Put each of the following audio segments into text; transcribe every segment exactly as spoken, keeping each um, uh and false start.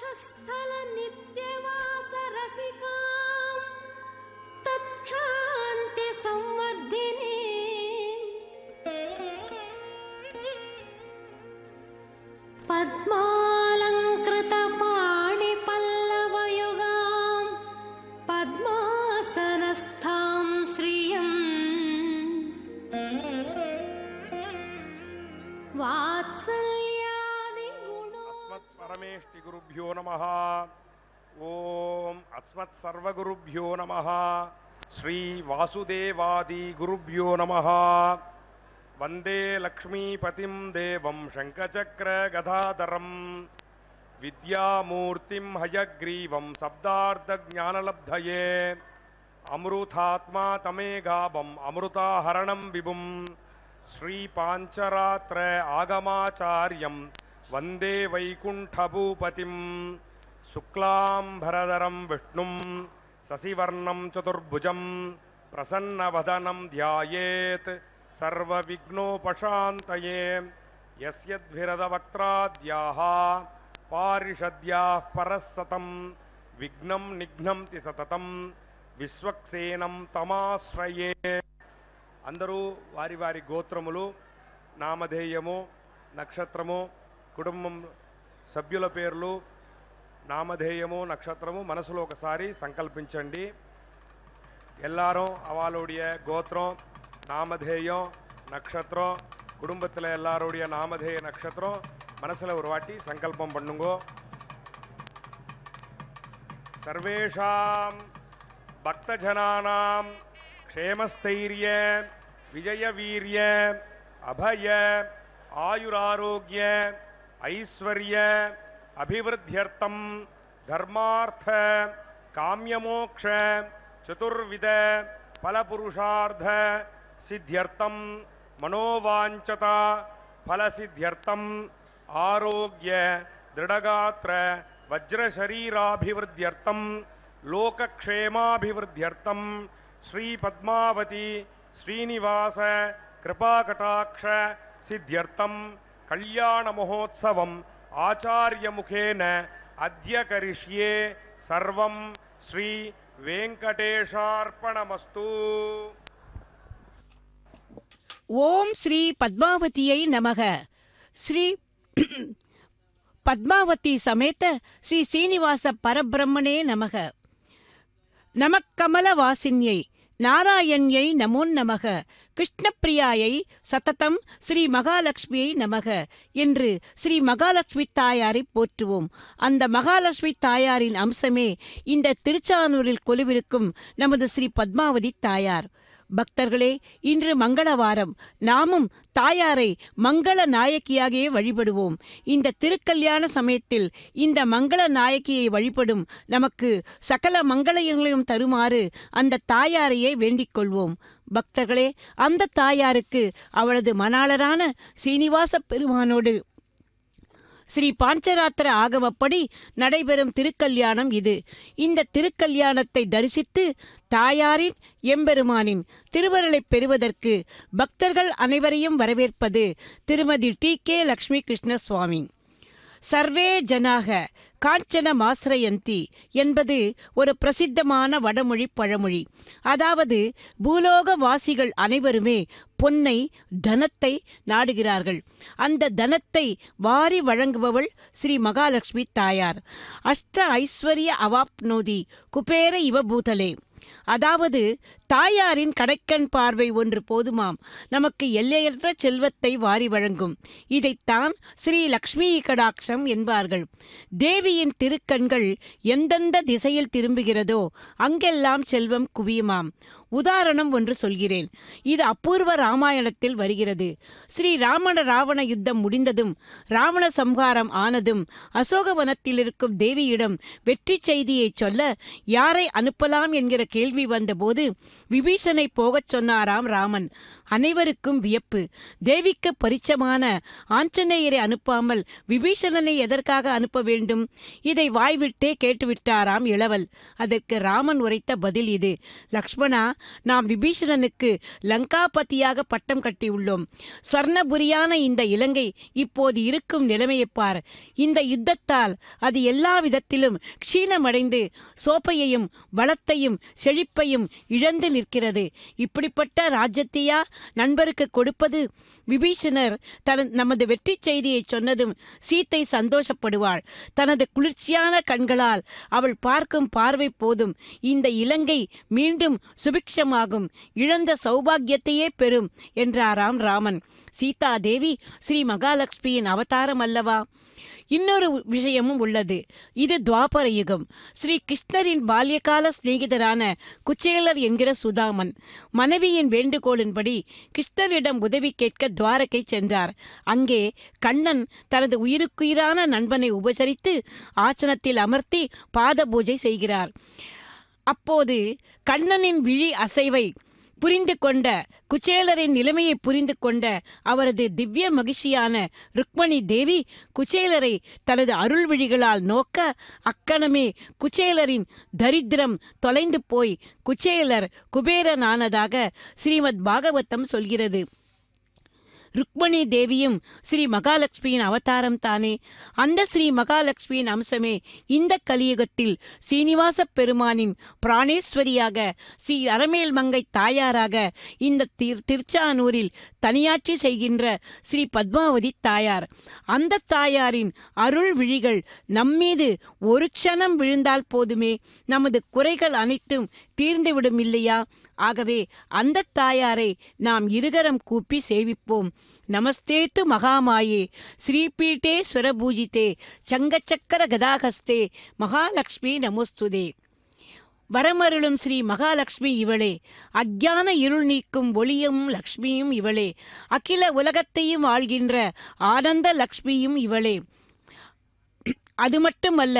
तक्षस्थल नित्यवास रसिकां तत्क्षान्ति संवर्धिनी पद्मालंकृत पाणि पल्लवयुगां पद्मासनस्थां श्रियं वात्सल्यादि गुणो अस्मत् परमेष्टि गुरुभ्यो नमः। ओम अस्मत् सर्व गुरुभ्यो नमः। श्री वासुदेवादि गुरुभ्यो नमः। वंदे लक्ष्मीपतिं देवं शंखचक्र गदाधरं विद्यामूर्तिं हयग्रीवं शब्दार्थज्ञानलब्धये अमृतात्मा तमेगाभं अमृताहरणं विभुं श्री पांचरात्र आगमाचार्यं वंदे वैकुंठभूपतिं शुक्लां भरधरं विष्णुं शशिवर्णं चतुर्भुजं प्रसन्नवदनं ध्यायेत् सर्व विघ्नोपशान्तये यस्य द्विरदवक्त्राद्याः पारिषद्याः परस्सतं विघ्नं निघ्नन्ति सततं विश्वक्सेनं तमाश्रये। अंदरू वारी वारी गोत्रमुलु नामधेयमु नक्षत्रमु कुटुंबं सभ्युल पेर्लु नामधेयमु नक्षत्रमु मनसुलो ओकसारी संकल्पिंचंडी। एल्लारू अवालोडिय गोत्रं नामधेयम नक्षत्रों कुटुंबत्तल एल्लारोडिय नामधेय नक्षत्रों मनसुल उरुवाट्टि संकल्पम पन्नुंगो। सर्वेषां भक्तजनानां क्षेमस्थैर्य विजयवीर्य अभय आयुरारोग्य ऐश्वर्य अभिवृद्ध्यर्थं धर्मार्थ काम्यमोक्ष चतुर्विध फलपुरुषार्थ सिद्ध्यर्थं मनोवांचता फलसिद्ध्यर्थं आरोग्य दृढ़गात्र वज्रशरीराभिवृद्ध्यर्थं लोकक्षेमाभिवृद्ध्यर्थं श्री पद्मावती श्रीनिवास कृपाकटाक्ष सिद्ध्यर्थं कल्याण महोत्सवं आचार्य मुखेन अद्य करिष्ये। सर्वं श्री वेंकटेशार्पणमस्तु। ओम श्री पद्मावती नमः। श्री पद्मावती समेत श्री श्रीनिवास परब्रह्मणे नमः। नमकमलवासिन्यै नारायण्यै नमो नमः। कृष्णप्रियायै सततं श्री महालक्ष्मियै नमः என்று श्री महालक्ष्मी தாயாரை போற்றுவோம்। அந்த மகாலட்சுமி தாயாரின் அம்சமே இந்த திருச்சானூரில் கொலுவிருக்கும் நமது ஸ்ரீ பத்மாவதி தாயார்। பக்தர்களே, இன்று மங்களவாரம், நாமும் தாயாரை மங்கள நாயக்கியாகவே வழிபடுவோம்। இந்த திருக்கல்யாண சமயத்தில் இந்த மங்கள நாயக்கியை வழிபடும் நமக்கு சகல மங்களங்களையும் தருமாறு அந்த தாயாரையே வேண்டிக் கொள்வோம்। பக்தர்களே, அந்த தாயாருக்கு அவளது மணாளரான சீனிவாச பெருமானோடு ஸ்ரீ பாஞ்சராத்திர ஆகமப்படி நடைபெறும் திருக்கல்யாணம் இது। இந்த திருக்கல்யாணத்தை தரிசித்து தாயாரின் எம்பெருமானின் திருவருளை பெறுவதற்கு பக்தர்கள் அனைவரையும் வரவேற்பது திருமதி டி கே லக்ஷ்மி கிருஷ்ணசுவாமி। சர்வே ஜனாக காஞ்சன மாஸ்ரயந்தி என்பது ஒரு பிரசித்தமான வடமொழி பழமொழி। அதாவது பூலோக வாசிகள் அனைவருமே பொன்னை தனத்தை நாடுகிறார்கள்। அந்த தனத்தை வாரி வழங்குபவள் ஸ்ரீ மகாலட்சுமி தாயார்। அஷ்ட ஐஸ்வர்ய அவாப்னோதி குபேர இவபூதலே, அதாவது தாயாரின் கடைக்கண் பார்வை ஒன்று போதுமாம், நமக்கு எல்லையற்ற செல்வத்தை வாரி வழங்கும்। இதைத்தான் ஸ்ரீ லக்ஷ்மி கடாட்சம் என்பார்கள்। தேவியின் திருக்கண்கள் எந்தெந்த திசையில் திரும்புகிறதோ அங்கெல்லாம் செல்வம் குவியுமாம்। உதாரணம் ஒன்று சொல்கிறேன், இது அபூர்வ ராமாயணத்தில் வருகிறது। ஸ்ரீ ராமண ராவண யுத்தம் முடிந்ததும் ராவண சம்ஹாரம் ஆனதும் அசோகவனத்தில் இருக்கும் தேவியிடம் வெற்றி செய்தியை சொல்ல யாரை அனுப்பலாம் என்கிற கேள்வி வந்தபோது விபீஷனை போகச் சொன்னாராம் ராமன்। அனைவருக்கும் வியப்பு, தேவிக்கு பரிச்சமான ஆஞ்சநேயரை அனுப்பாமல் விபீஷணனை எதற்காக அனுப்ப வேண்டும்? இதை வாய்விட்டே கேட்டுவிட்டாராம் இளவல்। அதற்கு ராமன் உரைத்த பதில் இது, லக்ஷ்மணா, நாம் விபீஷணனுக்கு லங்காபதியாக பட்டம் கட்டியுள்ளோம். ஸ்வர்ணபுரியான இந்த இலங்கை இப்போது இருக்கும் நிலைமையை பார். இந்த யுத்தத்தால் அது எல்லா விதத்திலும் க்ஷீணமடைந்து சோப்பையையும் வளத்தையும் செழிப்பையும் இழந்து நிற்கிறது. இப்படிப்பட்ட ராஜ்யத்தையா நண்பருக்கு கொடுப்பது? விபீஷணர் தன் நமது வெற்றி செய்தியை சொன்னதும் சீத்தை சந்தோஷப்படுவாள். தனது குளிர்ச்சியான கண்களால் அவள் பார்க்கும் பார்வை போதும். இந்த இலங்கை மீண்டும் சுபிக்ஷமாகும், இழந்த சௌபாகியத்தையே பெறும் என்றாராம் ராமன். சீதா தேவி ஸ்ரீ மகாலட்சுமியின் அவதாரம் அல்லவா? இன்னொரு விஷயமும் உள்ளது. இது துவாபர யுகம். ஸ்ரீ கிருஷ்ணரின் பால்யகால சிநேகிதரான குச்சேலர் என்கிற சுதாமன் மனைவியின் வேண்டுகோளின்படி கிருஷ்ணரிடம் உதவி கேட்க துவாரகை சென்றார். அங்கே கண்ணன் தனது உயிருக்குயிரான நண்பனை உபசரித்து ஆசனத்தில் அமர்த்தி பாத பூஜை செய்கிறார். அப்போது கண்ணனின் விழி அசைவை புரிந்து கொண்ட குச்சேலரின் நிலைமையை புரிந்து கொண்ட அவரது திவ்ய மகிழ்ச்சியான ருக்மணி தேவி குச்சேலரை தனது அருள் விழிகளால் நோக்க அக்கணமே குச்சேலரின் தரித்திரம் தொலைந்து போய் குச்சேலர் குபேரனானதாக ஸ்ரீமத் பாகவதம் சொல்கிறது. ருக்மணி தேவியும் ஸ்ரீ மகாலட்சுமியின் அவதாரம் தானே. அந்த ஸ்ரீ மகாலட்சுமியின் அம்சமே இந்த கலியுகத்தில் சீனிவாச பெருமானின் பிராணேஸ்வரியாக ஸ்ரீ அரமேல் மங்கை தாயாராக இந்த திரு திருச்சானூரில் தனியாட்சி செய்கின்ற ஸ்ரீ பத்மாவதி தாயார். அந்த தாயாரின் அருள் விழிகள் நம்மீது ஒரு க்ஷணம் விழுந்தால் போதுமே, நமது குறைகள் அனைத்தும் தீர்ந்துவிடும் இல்லையா? ஆகவே அந்த தாயாரை நாம் இருகரம் கூப்பி சேவிப்போம். நமஸ்தே து மகாமாயே ஸ்ரீபீட்டே சுரபூஜிதே சங்கச்சக்கர கதாகஸ்தே மகாலட்சுமி நமோஸ்துதே. வரமருளும் ஸ்ரீ மகாலட்சுமி இவளே, அக்ஞான இருள் நீக்கும் ஒளியும் லக்ஷ்மியும் இவளே, அகில உலகத்தையும் ஆள்கின்ற ஆனந்த லக்ஷ்மியும் இவளே. அது மட்டுமல்ல,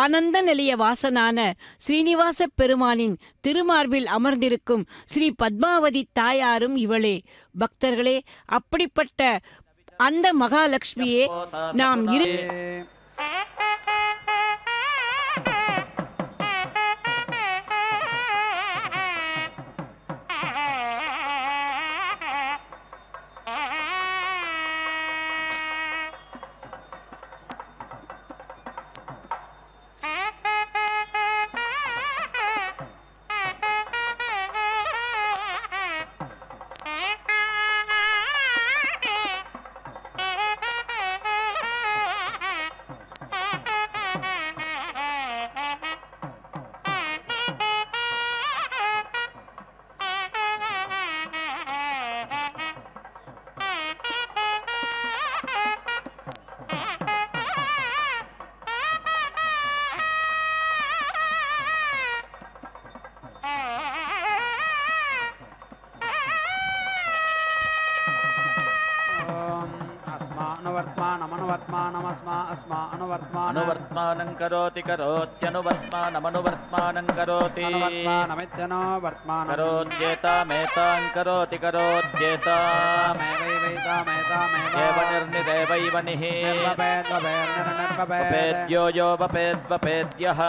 ஆனந்த நிலைய வாசனான ஸ்ரீனிவாச பெருமானின் திருமார்பில் அமர்ந்திருக்கும் ஸ்ரீ பத்மாவதி தாயாரும் இவளே. பக்தர்களே, அப்படிப்பட்ட அந்த மகாலட்சுமியே நாம் இரு करोति करोत्यनुवर्तमानं अनुवर्तमानं करोति नमित्यनो वर्तमानं करोत्येतां एतां करोति करोत्येतां एवनिर्निदेवैवनिः वेद्यो यो वेद्वपेद्यः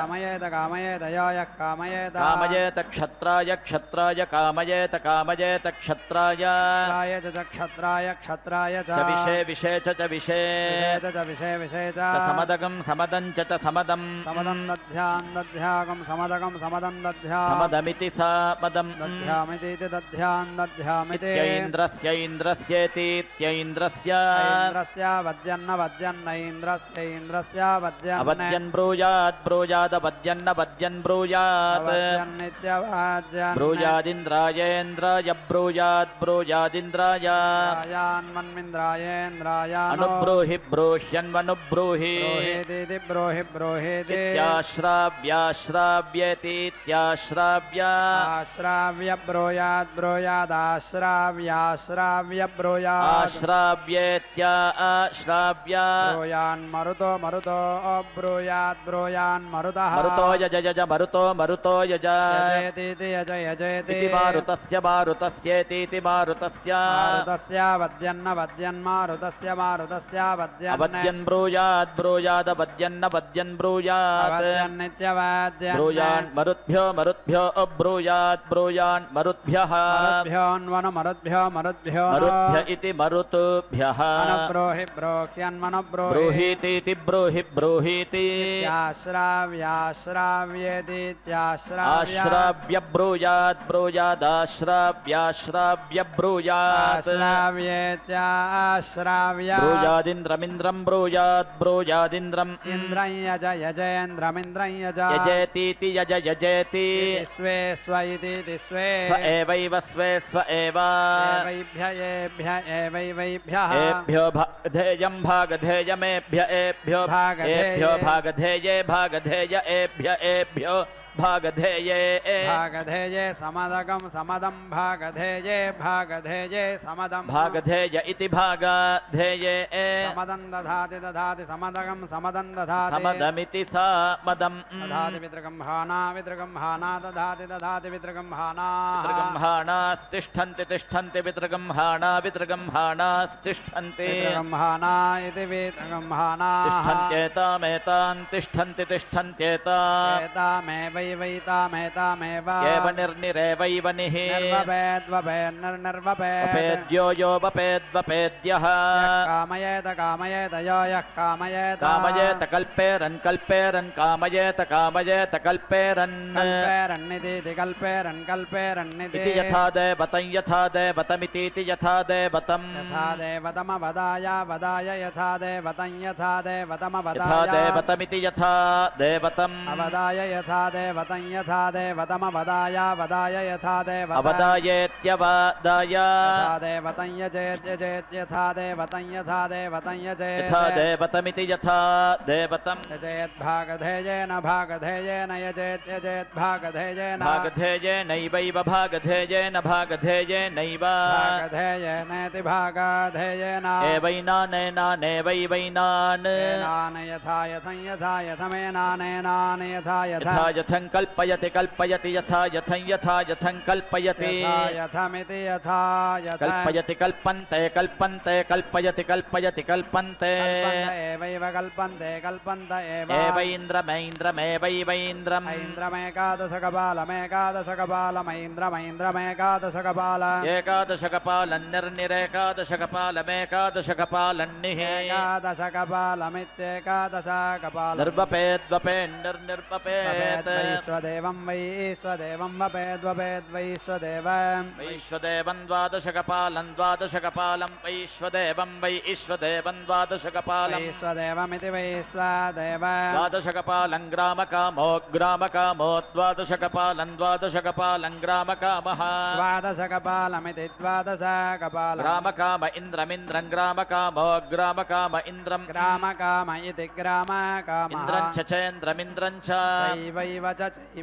कामयेत कामयेत याय कामयेत कामयेत क्षत्राय क्षत्राय कामयेत कामयेत क्षत्राय कामयेत क्षत्राय क्षत्राय च विषे विषे च विषे च विषे विषे च समदगम समदं चत समदं समदं दध्यां दध्यागम समदगम समदं दध्यां समदमिति समदं दध्यामिति दध्यां दध्यामिति इन्द्रस्य इन्द्रस्येति इन्द्रस्य इन्द्रस्य वद्यन्न वद्यन्न इन्द्रस्य इन्द्रस्य वद्यन्न वद्यन ब्रूयात् ब्रूयाद वद्यन्न वद्यन ब्रूयात् नित्यवाद्यं ब्रूयादिन्द्रायेन्द्राय ब्रूयात् ब्रूयादिन्द्राय यान्मन्मिन्द्रायेन्द्राय अनुब्रूहि ब्रूह्यन्वनुब्रूहि ब्रोहि ब्रोहि श्राव्याश्राव्यतीश्राव्याश्राव्य ब्रोयाद ब्रोयादाश्राव्याश्राव्य ब्रोयाश्राव्येत्याश्राव्या ब्रोयान् मरुतो मरुतो ब्रोयाद ब्रोयान् मरुतः मरुतो यजयज मरुतो मरुतो यजयति यजयति मारुतस्य मारुतस्येति मारुतस्य वद्यन्न वद्यन्मा रुदस्य मा रुदस्य वद्यन्न वद्यन् ब्रूयात् ब्रूयात् वद्यन्न वद्यन् ब्रूयात् वद्यन्नित्य वद्यन् ब्रूयान् मरुद्भ्यो मरुद्भ्यो अब्रूयात् ब्रूयान् मरुद्भ्यः मरुद्भ्योन्वनु मरुद्भ्यो मरुद्भ्यो मरुद्भ्य इति मरुतुभ्यः अनुब्रूहि ब्रूह्यन्मनुब्रूहि ब्रूहीति इति ब्रूहि ब्रूहीति याश्राव्याश्राव्येति याश्राव्य आश्राव्य ब्रूयात् ब्रूयात् आश्राव्याश्राव्य ब्रूयात् आश्राव्येत्या आश्राव्य ब्रूयादिन्द्रमिन्द्रं ब्रूयात् ब्रूयादिन्द्रं इन्द्रं यज यजेन्द्रमिन्द्रं यज यजेतीति यज यजेति स्वे स्वैति स्वे स्व एवैव स्वे स्व एव एवैभ्य एभ्य एवैवैभ्यः एभ्यो भागधेयं भागधेयमेभ्य एभ्यो भागधेयो भागधेये भागधेय एभ्य एभ्यो भागधेये भागधेये समदगम समदम भागधेये भागधेये समदम भागधेय इति भागधेये समदं दधाति दधाति समदगम समदं दधाति समदमिति समदं दधाति विद्रगम्हाना विद्रगम्हाना दधाति दधाति विद्रगम्हाना विद्रगम्हाना तिष्ठन्ति तिष्ठन्ति विद्रगम्हाना विद्रगम्हाना तिष्ठन्ति विद्रगम्हाना इति विद्रगम्हाना तिष्ठन्त्येतामेतां तिष्ठन्ति तिष्ठन्त्येतामेव वैतामेतामेव केवनिर्निरेवैवनिः निर्वपेद्वपेन्नर्वपेद् वपेद्यो यो वपेद्वपेद्यः कामयेत कामयेत यो यः कामयेत कामयेत कल्पेरन् कल्पेरन् कामयेत कामयेत कल्पेरन् कल्पेरन्निति कल्पेरन् कल्पेरन्निति यथा देवतं यथा देवतमिति यथा देवतं यथा देवतमवदाय वदाय यथा देवतं यथा देवतमवदाय यथा देवतमिति यथा देवतं अवदाय यथा देवतं यथा देवतम वदाय वदाय यथा देव अवदायेत्यवदाय यथा देवतं यजेत्यजेत् यथा देवतं यथा देवतं यजेत् यथा देवतमिति यथा देवतं यजेत् भागधेयेन भागधेयेन यजेत् यजेत् भागधेयेन भागधेयेनैवैव भागधेयेन भागधेयेनैव भागधेयेनेति भागधेयेन एवैनानेनानेवैवैनान् एनान यथा यथं यथा यथमेनानेनान यथा यथा यथं कल्पयति कल्पयति यथा यथं यथा यथं कल्पयति यथमिति यथा कल्पयति कल्पन्ते कल्पन्ते कल्पयति कल्पयति कल्पन्ते एवैव कल्पन्ते कल्पन्त एव एवैन्द्रमैन्द्रमेवैवैन्द्रम् ऐन्द्रमेकादशकपालमेकादशकपालमैन्द्रमैन्द्रमेकादशकपाल एकादशकपालन्निर्निरेकादशकपालमेकादशकपालन्निः एकादशकपालमित्येकादशकपाल निर्वपेद्वपेन्निर्निर्वपे वैश्वदेवं वैश्वदेवं वपेद्वपेद वैश्वदेवं वैश्वदेवं द्वादशकपालं द्वादशकपालं वैश्वदेवं वैश्वदेवं द्वादशकपालं वैश्वदेवमिति वैश्वदेवं द्वादशकपालं ग्रामकामो ग्रामकामो द्वादशकपालं द्वादशकपालं ग्रामकामः द्वादशकपालमिति द्वादशकपालं ग्रामकाम इन्द्रमिन्द्रं ग्रामकामो ग्रामकाम इन्द्रं ग्रामकाम इति ग्रामकामः इन्द्रं चेन्द्रमिन्द्रं च वैव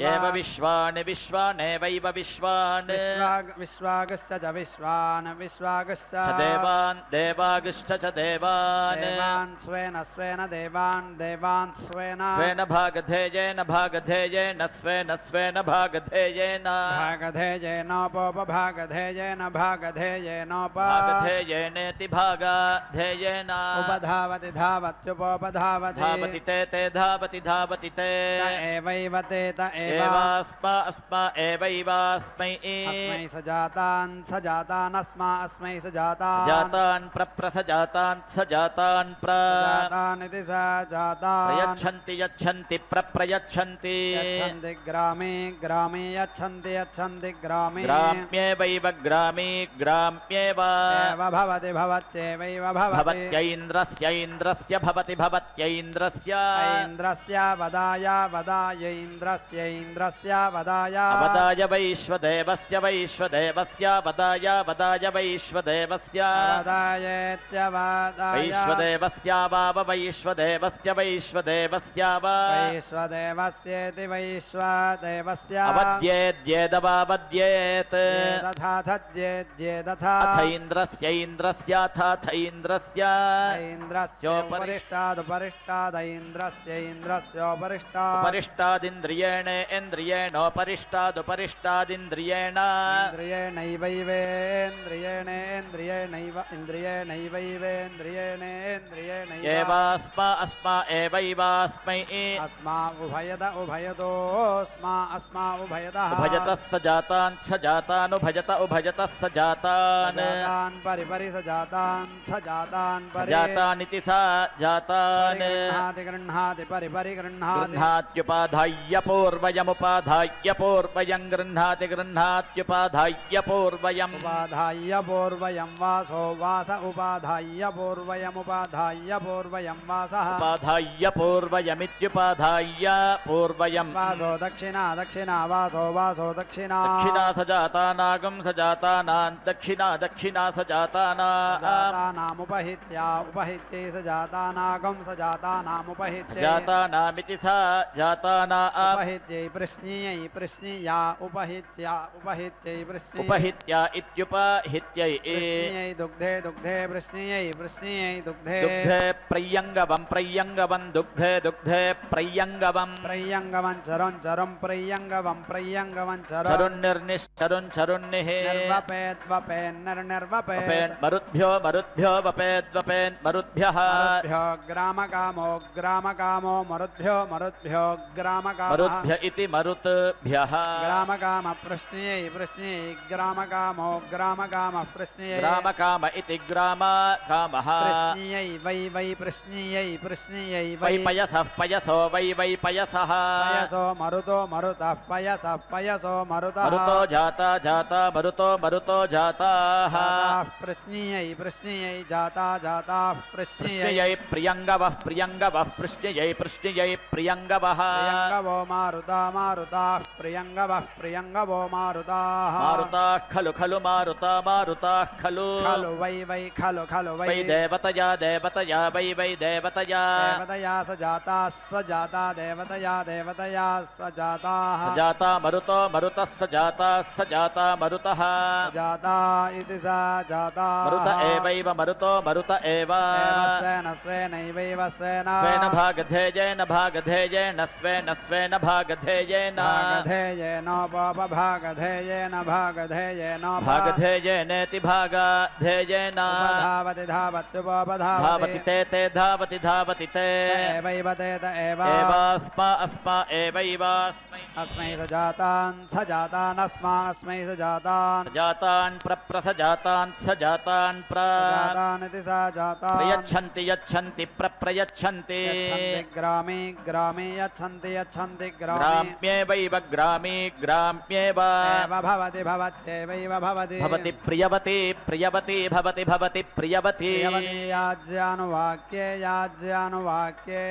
एव विश्वान् विश्वाने वैव विश्वान् विश्वागश्च च विश्वान् विश्वागश्च देवान् देवागश्च च देवान् देवान् स्वेन स्वेन देवान् देवान् स्वेन स्वेन भागधेयेन भागधेयेन स्वेन स्वेन भागधेयेन भागधेयेनोपभागधेयेन भागधेयेनोप भागधेयेनेति भागधेयेन उपधावति धावत्युपोपधावति धावति ते ते धावति धावति ते एवैव ते एवास्मा अस्मा एवैवास्मै अस्मै सजातान सजातान अस्मा अस्मै सजातान जातान प्रप्रसजातान सजातान प्रजातान इति सजातान यच्छन्ति यच्छन्ति प्रप्रयच्छन्ति यच्छन्ति ग्रामे ग्रामे यच्छन्ति यच्छन्ति ग्रामे ग्राम्येवैव ग्रामे ग्राम्येव भवति भवत्येवैव भवति भवत्यैन्द्रस्यैन्द्रस्य भवति भवत्यैन्द्रस्य ऐन्द्रस्य वदाय वदायैन्द्रस्य ऐन्द्रस्य वदाय वदाय वैश्वदेवस्य वैश्वदेवस्य वदाय वदाय वैश्वदेवस्य वदायेत्यवदाय वैश्वदेवस्य वाव वैश्वदेवस्य वैश्वदेवस्य वा वैश्वदेवस्येति वैश्वदेवस्य अवद्येद्येदवावद्येत् तथाथद्येद्येदथा अथैन्द्रस्यैन्द्रस्याथाथैन्द्रस्य ऐन्द्रस्योपरिष्टादुपरिष्टादैन्द्रस्यैन्द्रस्योपरिष्टादुपरिष्टादिन्द्रिय इंद्रियेण इंद्रियेणोपरिष्टादुपरिष्टादिन्द्रियेण इंद्रियेणैवैवेन्द्रियेण इंद्रियेणैव इंद्रियेणैवैवेन्द्रियेणेन्द्रियेणैव एवास्मा अस्मा एवैवास्मै अस्मा उभयद उभयदोस्मा अस्मा उभयदः उभयतः सजातान् सजातानुभयत उभयतः सजातान् सजातान् परिपरि सजातान् सजातान् सजातानिति सा जातान् गृह्णाति परिपरि गृह्णाति गृह्णात्युपाधाय पूर्वयमुपाधाय पूर्वयं गृह्णाति गृह्णात्युपाधाय पूर्वयम् उपाधाय पूर्वयं वासो वास उपाधाय पूर्वयमुपाधाय पूर्वयं वासः उपाधाय पूर्वयमित्युपाधाय पूर्वयं वासो दक्षिणा दक्षिणा वासो वासो दक्षिणा दक्षिणा सजातानागं सजातानां दक्षिणा दक्षिणा सजातानामुपहित्या उपहित्ये सजातानागं सजातानामुपहित्ये सजातानामिति सा जाताना उपहित्ये प्रश्नीयै प्रश्नीया उपहित्या उपहित्ये प्रश्नीयै उपहित्या इत्युपहित्यै प्रश्नीयै दुग्धे दुग्धे प्रश्नीयै प्रश्नीयै दुग्धे दुग्धे प्रयंगवं प्रयंगवं दुग्धे दुग्धे प्रयंगवं प्रयंगवं चरं चरं प्रयंगवं प्रयंगवं चरं चरुन् निर्निस् चरुन् चरुन्निः निर्वपेत् वपेन् निर्निर्वपेत् वपेन् मरुद्भ्यो मरुद्भ्यो वपेत् वपेन् मरुद्भ्यः मरुद्भ्यो ग्रामकामो ग्रामकामो मरुद्भ्यो मरुद्भ्यो ग्रामकामः मरुद्भ्य इति मरुतभ्यः ग्रामकाम प्रश्नियै प्रश्नियै ग्रामकामो ग्रामकामः प्रश्नियै ग्रामकाम इति ग्रामकामः प्रश्नियै वै वै प्रश्नियै प्रश्नियै वै पयसः पयसो वै वै पयसः पयसो मरुतो मरुतः पयसः पयसो मरुतः मरुतो जाता जाता मरुतो मरुतो जाताः प्रश्नियै प्रश्नियै जाता जाताः प्रश्नियै प्रियङ्गवः प्रियङ्गवः प्रश्नियै प्रश्नियै प्रियंगवः प्रियंगवो मारुता मारुता प्रियंगवः प्रियंगवो मारुता मारुता खलु खलु मारुता मारुता खलु खलु वै वै खलु खलु वै देवतया देवतया वै वै देवतया देवतया सजाता सजाता देवतया देवतया सजाता सजाता मरुतो मरुतः सजाता सजाता मरुतः सजाता इति सजाता मरुत एवैव मरुतो मरुत एव स्वेन स्वेनैवैव स्वेन स्वेन भागधेयेन भागधेयेन स्वेन स्वेन भागधेयेन भागधेयेनोपभागधेयेन भागधेयेन भागधेयेनेति भागधेयेन धावति धावत्युपधावति धावति ते ते धावति धावति ते एवैव ते त एव एवास्मा अस्मा एवैवास्मै अस्मै सजातान् सजातान् अस्मा अस्मै सजातान् सजातान् प्रप्रसजातान् सजातान् प्रजातानिति सजातान् प्रयच्छन्ति यच्छन्ति प्रप्रयच्छन्ति ग्रामे ग्रामे यच्छन्ति यच्छन्ति ग्राम्येवैव ग्रामे ग्राम्येव भवति भवत्येवैव भवति भवति प्रियवति प्रियवति भवति भवति प्रियवति याज्यानुवाक्ये याज्यानुवाक्ये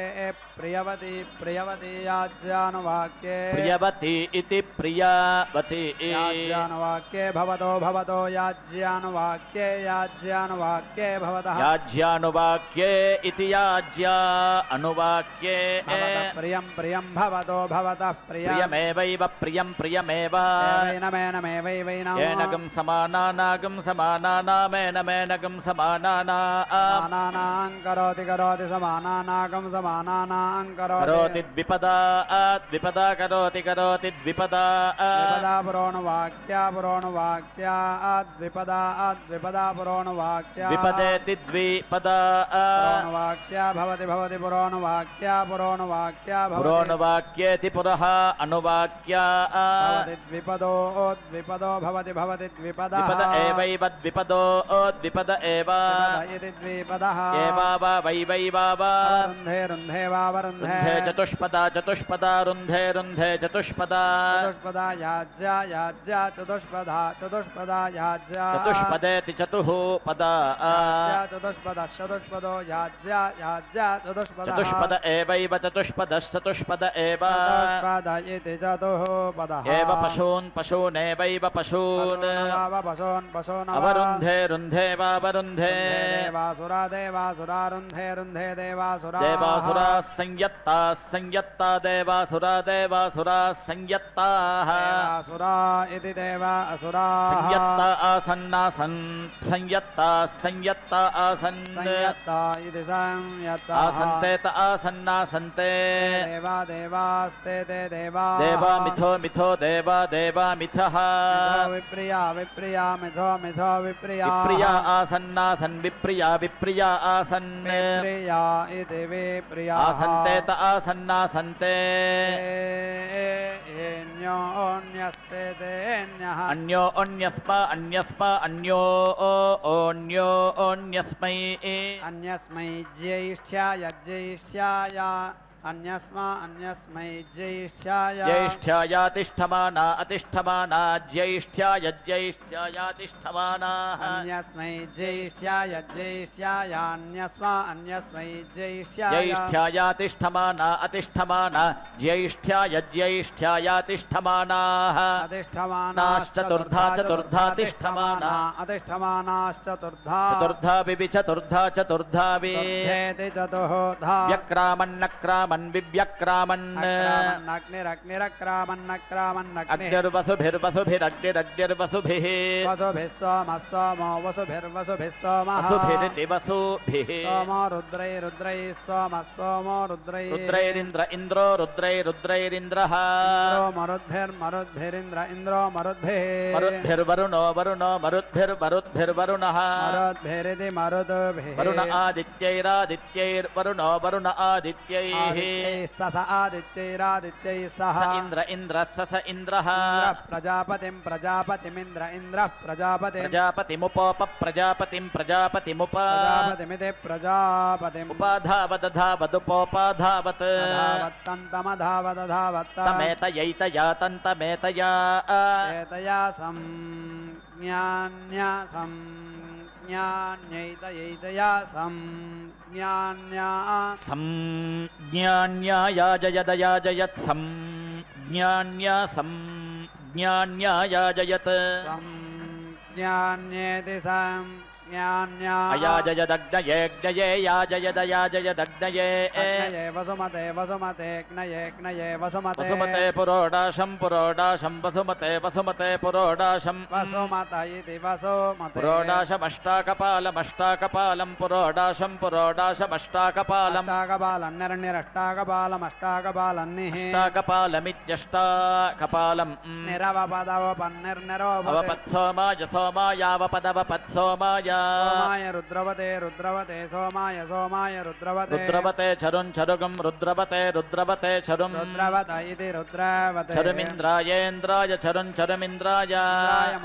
प्रियवति प्रियवति याज्यानुवाक्ये प्रियवति इति प्रियवति याज्यानुवाक्ये भवतो भवतो याज्यानुवाक्ये याज्यानुवाक्ये भवतः याज्यानुवाक्ये इति याज्या अनुवाक्ये प्रियं प्रियं भवतो भवतः प्रियमेवैव प्रियं प्रियमेव एनमेनमेवैवैनम एनगं समानानागं समानानामेनमेनगं समानानां करोति करोति समानानागं समानानां करोति द्विपदात् द्विपदा करोति करोति द्विपदात् पुरोणवाक्या पुरोणवाक्यात् द्विपदात् द्विपदा पुरोणवाक्या द्विपदेति द्विपदात् वाक्या भवति भवति पुराणवाक्या पुराणवाक्या पुराणवाक्येति पुरः अनुवाक्या भवति द्विपदो द्विपदो भवति भवति द्विपदा द्विपद एवैव द्विपदो द्विपद एव इति द्विपदः एवाव वैवैवाव रुन्धे रुन्धे वाव रुन्धे चतुष्पदा चतुष्पदा रुन्धे रुन्धे चतुष्पदा चतुष्पदा याज्या याज्या चतुष्पदा चतुष्पदा याज्या चतुष्पदेति चतुः पदा चतुष्पदा चतुष्पदो याज्या चतुष्पद एवैव चतुष्पदश्चतुष्पद एव एव पशून् पशूनेवैव पशून् अवरुन्धे रुन्धे वावरुन्धे देवासुरा देवासुरा रुन्धे रुन्धे देवासुरा देवासुराः संयत्ताः संयत्ता देवासुरा देवासुराः संयत्ताः देवासुरा इति देवासुराः संयत्ता आसन्नासन् संयत्ताः संयत्ता आसन संयत्ता इति संयत्ता आसन्ते त आसन्ना संते देवा देवास्ते ते देवा देवा मिथो मिथो देवा देवा मिथः विप्रिया विप्रिया मिथो मिथो विप्रिया विप्रिया आसन्ना सन् विप्रिया विप्रिया आसन विप्रिया इति विप्रिया आसन्ते त आसन्ना संते अन्यो अन्यस्ते ते अन्यः अन्यो अन्यस्पा अन्यस्पा अन्यो अन्यो अन्यस्मै अन्यस्मै ज्येष्ठ्याय ज्येष्ठ्याय अन्यस्मा अन्यस्मै ज्येष्ठ्याय ज्येष्ठ्याय तिष्ठमाना अतिष्ठमाना ज्येष्ठ्याय ज्येष्ठ्याय तिष्ठमाना अन्यस्मै ज्येष्ठ्याय ज्येष्ठ्याय अन्यस्मा अन्यस्मै ज्येष्ठ्याय ज्येष्ठ्याय तिष्ठमाना अतिष्ठमाना ज्येष्ठ्याय ज्येष्ठ्याय तिष्ठमाना अतिष्ठमानाश्चतुर्धा चतुर्धा तिष्ठमाना अतिष्ठमानाश्चतुर्धा चतुर्धा विवि चतुर्धा चतुर्धा वि चतुर्धा व्यक्रामन्नक्राम विव्यक्रामन् अग्निरग्निरक्रामन् अक्रामन् अग्निर्वसुभिर्वसुभिरग्निरग्निर्वसुभिः वसुभिः सोमः सोमो वसुभिर्वसुभिः सोमः वसुभिरितिवसुभिः सोमो रुद्रैरुद्रैः सोमः सोमो रुद्रैः रुद्रैरिन्द्र इन्द्रो रुद्रैरुद्रैरिन्द्रः इन्द्रो मरुद्भिर्मरुद्भिरिन्द्र इन्द्रो मरुद्भिः मरुद्भिर्वरुणो वरुणो मरुद्भिर्वरुद्भिर्वरुणः मरुद्भिरिति मरुद्भिः वरुण आदित्यैरादित्यैर्वरुणो वरुण आदित्यैः सस आदित्यैरादित्यै सह इंद्र इंद्र सस इंद्रः प्रजापतिं प्रजापतिमिन्द्र इन्द्रः प्रजापतिं प्रजापतिमुपोप प्रजापतिं प्रजापतिमुप प्रजापतिमिति प्रजापतिम् उपाधावदधावदुपोपाधावत् धावत्तन्तमधावदधावत्त तमेतयैतया तन्तमेतया एतया संज्ञान्या संज्ञान्यैतयैतया सं ज्ञान्या सं ज्ञान्या याजयद याजयत् सं ज्ञान्या सं ज्ञान्या याजयत् सं ज्ञान्येति सं ज्ञान्या याजयदग्नये ग्नये याजयद याजयदग्नये ए वसुमते वसुमते ग्नये ग्नये वसुमते वसुमते पुरोडाशं पुरोडाशं वसुमते वसुमते पुरोडाशं वसुमत इति वसुमते पुरोडाशमष्टाकपालमष्टाकपालं पुरोडाशं पुरोडाशमष्टाकपालं अष्टाकपालं निरनिरष्टाकपालमष्टाकपालन्निः अष्टाकपालमित्यष्टाकपालं निरवपदवपन्निर्निरवपत्सोमाय सोमायावपदवपत्सोमाय सोमाय रुद्रवते रुद्रवते सोमाय सोमाय रुद्रवते रुद्रवते छरुं छरुगं रुद्रवते रुद्रवते छरुं रुद्रवत इति रुद्रवते छरुमिन्द्रायेन्द्राय छरुं छरुमिन्द्राय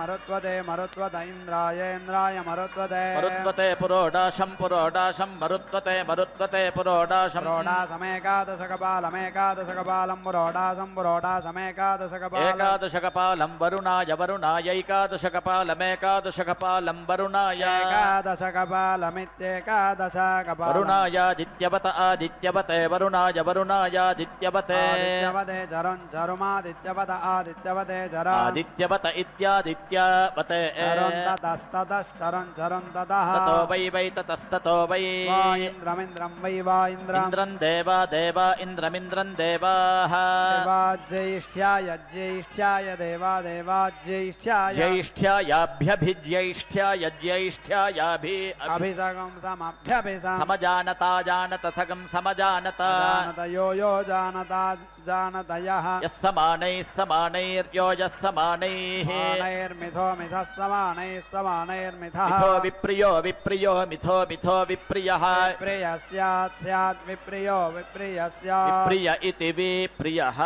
मरुत्वते मरुत्वत इन्द्रायेन्द्राय मरुत्वते मरुत्वते पुरोडाशं पुरोडाशं मरुत्वते मरुत्वते पुरोडाशं पुरोडाशमेकादशकपालमेकादशकपालं पुरोडाशं पुरोडाशमेकादशकपालम् एकादशकपालं वरुणाय वरुणायैकादशकपालमेकादशकपालं वरुणाय एकादशकपालमित्येकादशकपालम् वरुणायादित्यवत आदित्यवते वरुणाय वरुणायादित्यवते आदित्यवते जरं जरुमादित्यवत आदित्यवते जरा आदित्यवत इत्यादित्यवते जरं ततस्ततश्चरं जरं ततः ततो वै वै ततस्ततो वै वा इन्द्रमिन्द्रं वै वा इन्द्रं इन्द्रं देवा देवा इन्द्रमिन्द्रं देवाः देवा ज्येष्ठ्याय ज्येष्ठ्याय देवा देवा ज्येष्ठ्याय ज्येष्ठ्यायाभ्यभिज्येष्ठ्याय ज्येष्ठ याभि अभिसगम समभ्यभिसम समजानता जानत सगम समजानता जानत यो यो जानता जानत यह यस्समानै समानैर यो यस्समानैः समानैर मिथो मिथः समानैः समानैर मिथः मिथो विप्रियो विप्रियो मिथो मिथो विप्रियः विप्रियस्यात् स्यात् विप्रियो विप्रियस्यात् विप्रिय इति विप्रियः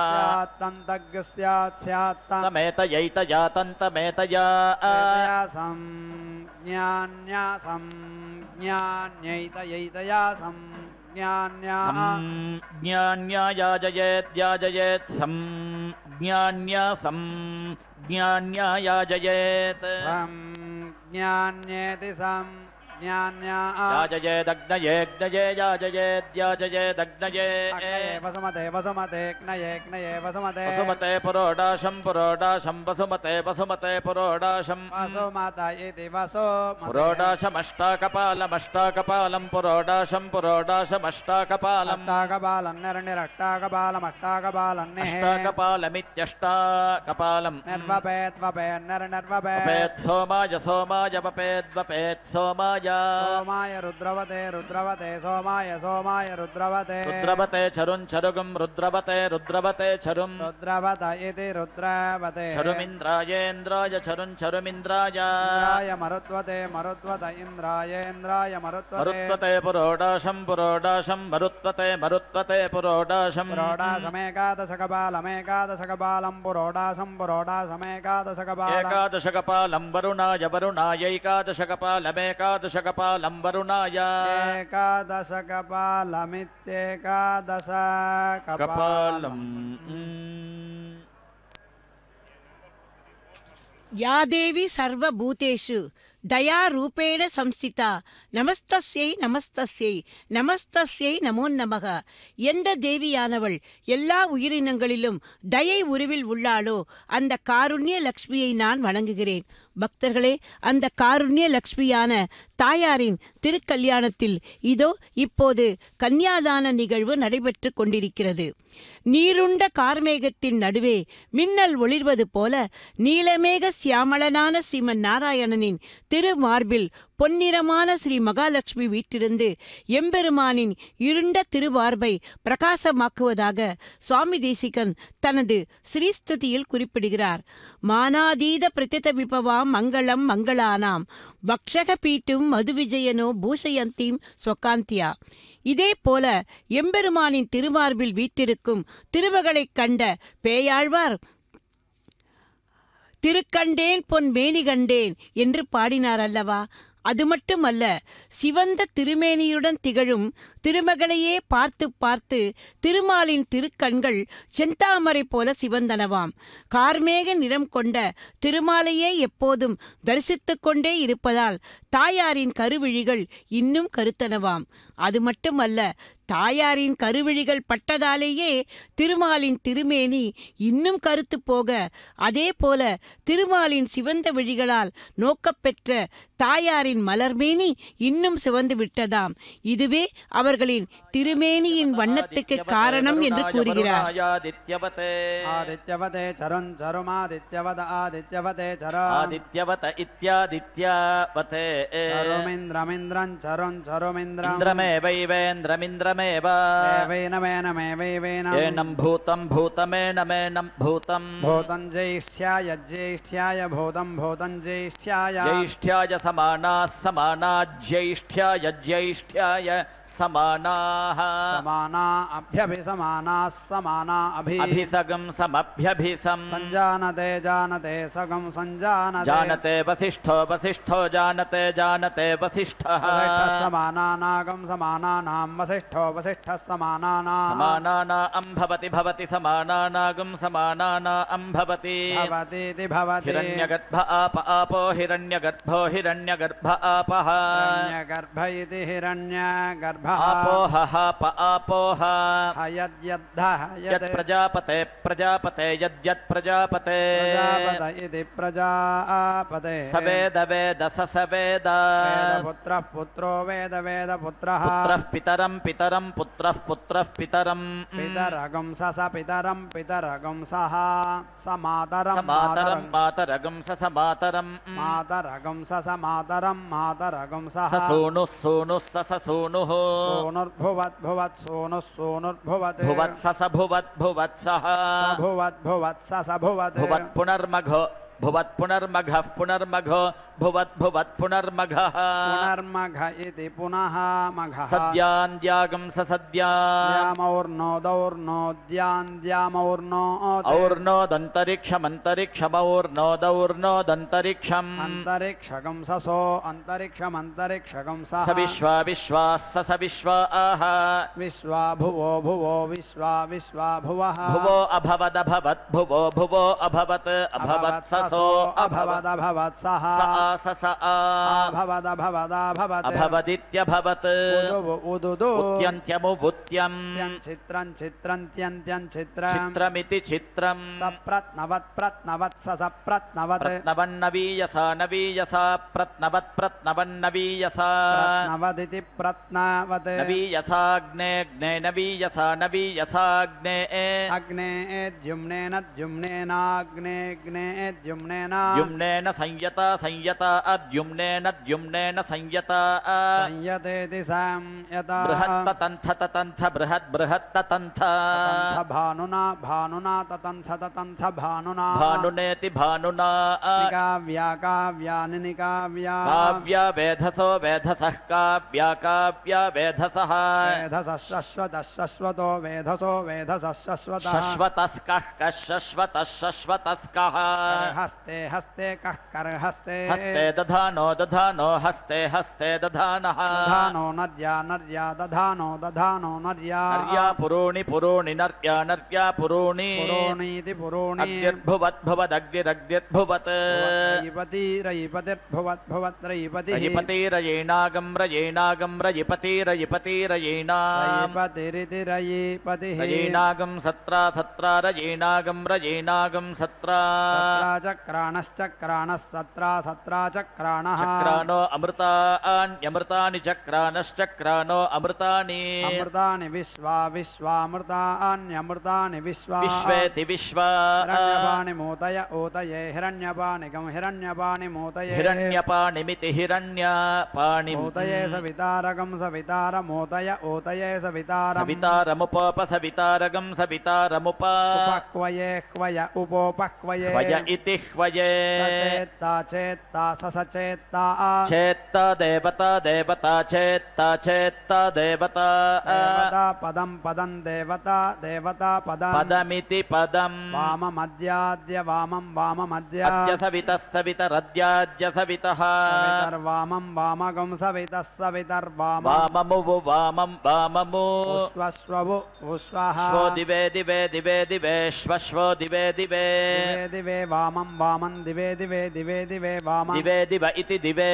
तन्तज्ञस्यात् स्यात् तमेतयैतया तन्तमेतया सं ज्ञान्या सं ज्ञान्यैतयैतया सं ज्ञान्या ज्ञान्या याजयेत् याजयेत् सं ज्ञान्या सं ज्ञान्या याजयेत् सं ज्ञान्येति सं ज्ञान्या याजयेदग्नये ग्नये याजयेद् याजयेदग्नये वसुमते वसुमते ग्नये ग्नये वसुमते वसुमते पुरोडाशं पुरोडाशं वसुमते वसुमते पुरोडाशं वसुमत इति वसुमते पुरोडाशमष्टाकपालमष्टाकपालं पुरोडाशं पुरोडाशमष्टाकपालं अष्टाकपालं निरनिरष्टाकपालमष्टाकपालन्निः अष्टाकपालमित्यष्टाकपालं निर्वपेद्वपेन्निर्निर्वपेत् सोमाय सोमाय वपेद्वपेत् सोमाय सोमाय रुद्रवते रुद्रवते सोमाय सोमाय रुद्रवते रुद्रवते छरुं छरुगं रुद्रवते रुद्रवते छरुं रुद्रवते रुद्रवते छरुमिंद्रायेन्द्राय छरुं छरुमिंद्राय इंद्राय मरुत्वते मरुत्वते इंद्रायेन्द्राय मरुत्वते मरुत्वते पुरोडाशं पुरोडाशं मरुत्वते मरुत्वते पुरोडाशं पुरोडाशमेकादशकपालमेकादशकपालं पुरोडाशं पुरोडाशमेकादशकपालं एकादशकपालं वरुणाय वरुणाय एकादशकपालमेकादशकपालं वरुणाय एकादशकपालमित्येकादशकपालम् या देवी सर्वभूतेषु दया रूपेण संस्थिता नमस्तस्यै नमस्तस्यै नमस्तस्यै नमो नमः एंड देवियानवल एल्ला उयिरिनंगलिलुम दयै उरुविल उल्लालो अंद कारुण्य लक्ष्मीयै नान वणंगुगिरेन भक्तர்களே அந்த காருண்ய லட்சுமியான தாயாரின் திருக்கல்யாணத்தில் இதோ இப்போது கன்னியாதான நிகழ்வு நடைபெற்று கொண்டிருக்கிறது. நீருண்ட கார்மேகத்தின் நடுவே மின்னல் ஒளிர்வது போல நீலமேக சியாமளனான ஸ்ரீமன் நாராயணனின் திருமார்பில் பொன்னிறமான ஸ்ரீ மகாலட்சுமி வீற்றிருந்து எம்பெருமானின் இருண்ட திருவார்பை பிரகாசமாக்குவதாக சுவாமி தேசிகன் தனது ஸ்ரீஸ்துதியில் குறிப்பிடுகிறார். மானாதீத பிரதிதபிபவா மங்களம் மங்களானாம் பக்ஷக பீட்டும் மது விஜயனோ பூஷயந்தீம் ஸ்வகாந்தியா. இதே போல எம்பெருமானின் திருமார்பில் வீற்றிருக்கும் திருமகளைக் கண்ட பேயாழ்வார் திருக்கண்டேன் பொன் மேனி கண்டேன் என்று பாடினார் அல்லவா? அது மட்டுமல்ல, சிவந்த திருமேனியுடன் திகழும் திருமகளையே பார்த்து பார்த்து திருமாலின் திருக்கண்கள் செந்தாமரை போல சிவந்தனவாம். கார்மேக நிறம் கொண்ட திருமாலையே எப்போதும் தரிசித்து கொண்டே இருப்பதால் தாயாரின் கருவிழிகள் இன்னும் கருத்தனவாம். அது மட்டுமல்ல, தாயாரின் கருவிழிகள் பட்டதாலேயே திருமாலின் திருமேனி இன்னும் கருத்து போக அதே போல திருமாலின் சிவந்த விழிகளால் நோக்கப்பெற்ற தாயாரின் மலர்மேனி இன்னும் சிவந்து விட்டதாம். இதுவே அவர்களின் திருமேனியின் வண்ணத்துக்கு காரணம் என்று கூறுகிறார். ज्येष्ठ्याय समाना समाना ज्येष्ठ्याय ज्येष्ठ्याय समानाः समाना अभ्यभि समाना समाना अभि अभिसगम समभ्यभिसम संजानते जानते सगम संजानते जानते वसिष्ठो वसिष्ठो जानते जानते वसिष्ठः समाना नागम समाना नाम वसिष्ठो वसिष्ठः समाना समाना नाम भवति भवति समाना नागम समाना नाम भवति भवति भवति हिरण्यगर्भ आप आपो हिरण्यगर्भो हिरण्यगर्भ आपः हिरण्यगर्भ इति हिरण्यगर्भ आपोहा प आपोहा यद यद्धा यद प्रजापते प्रजापते यद यद प्रजापते प्रजापते इति प्रजापते सवेद वेद ससवेद पुत्र पुत्रो वेद वेद पुत्रः पुत्रः पितरं पितरं पुत्रः पुत्रः पितरं पितरगम ससा पितरं पितरगम सहा समातरं मातरं मातरगम ससा मातरं मातरगम ससा मातरं मातरगम सहा सोनु सोनु ससा सोनु सोनुर्भुवत् भुवत् सोनुः सोनुर्भुवत् भुवत् सस भुवत् भुवत् सः भुवत् भुवत् सस भुवत् भुवत् पुनर्मघो भुवत् पुनर्मघः पुनर्मघो भुवत् भुवत् पुनर्मघः पुनर्मघ इति पुनः मघः सद्यान्द्यागं स सद्यामौर्नो दौर्नोद्यान्द्यामौर्नो और्नो दन्तरिक्षमन्तरिक्षमौर्नो दौर्नो दन्तरिक्षम् अन्तरिक्षगं ससो अन्तरिक्षमन्तरिक्षगं सः सविश्वा विश्वाः स सविश्वाः विश्वा भुवो भुवो विश्वा विश्वा भुवः भुवो अभवद अभवत् भुवो भुवो अभवत् अभवत् सो अभवद अभवत् सः सस अभवद अभवद अभवत् अभवदित्यभवत् उदु उदुदु उत्यन्त्यमुभुत्यं चित्रं चित्रन्त्यन्त्यं चित्रं चित्रमिति चित्रं सप्रत्नवत् प्रत्नवत् ससप्रत्नवत् प्रत्नवन्नवीयसा नवीयसा प्रत्नवत् प्रत्नवन्नवीयसा प्रत्नवदिति प्रत्नवत् नवीयसाग्नेऽग्ने नवीयसा नवीयसाग्ने अग्ने एद्युम्नेन द्युम्नेनाग्नेऽग्ने एद्युम्नेन युम्नेन संयता संयता संयता अद्युम्नेन द्युम्नेन संयता संयतेति संयता बृहत् ततंथ ततंथ बृहत् बृहत् ततंथ भानुना भानुना ततंथ ततंथ भानुना भानुनेति भानुना काव्या काव्यानि काव्या काव्या वेधसो वेधसः काव्या काव्या वेधसः वेधसश्वतश्वतो वेधसो वेधसश्वतः शश्वतस्कः कश्शश्वतश्शश्वतस्कः हस्ते हस्ते कः करहस्ते हस्ते दधानो दधानो हस्ते हस्ते दधानः दधानो नर्या नर्या दधानो दधानो नर्या नर्या पुरोणि पुरोणि नर्या नर्या पुरोणि पुरोणीति पुरोणि अग्निर्भुवत् भवत् अग्निरग्निर्भुवत् रयिपति रयिपतिर्भुवत् भवत् रयिपतिः रयिपति रयेणागं रयेणागं रयिपति रयिपति रयेणाम् रयिपतिरिति रयिपतिः रयेणागं सत्रा सत्रा रयेणागं रयेणागं सत्रा चक्राणश्चक्राणः सत्रा सत्रा चक्राणः चक्राणो अमृतान्यमृतानि चक्राणश्चक्राणो अमृतानि अमृतानि विश्वा विश्वामृतान्यमृतानि विश्वा विश्वेति विश्वा हिरण्यपाणि मोदय ओदये हिरण्यपाणिगं हिरण्यपाणि मोदये हिरण्यपाणिमिति हिरण्यपाणि मोदये सवितारगं सवितारमोदय ओदये सवितारं सवितारमुपोप सवितारगं सवितारमुप उपक्वये क्वय उपोपक्वये क्वय इति क्वये चेत्ता चेत्ता ससचेत्ता चेत्ता देवता देवता चेत्ता चेत्ता देवता देवता पदं पदं देवता देवता पदं पदमिति पदं वाममद्याद्य वामं वाममद्या अद्य सवितः सवितरद्याद्य सवितः सवितर्वामं वामगं सवितः सवितर्वामं वाममुवु वामं वाममु उष्वश्ववु उष्वः श्वो दिवे दिवे दिवे दिवे श्वश्वो दिवे दिवे दिवे वामं वामं दिवे दिवे दिवे दिवे वामं दिवे दिव इति दिवे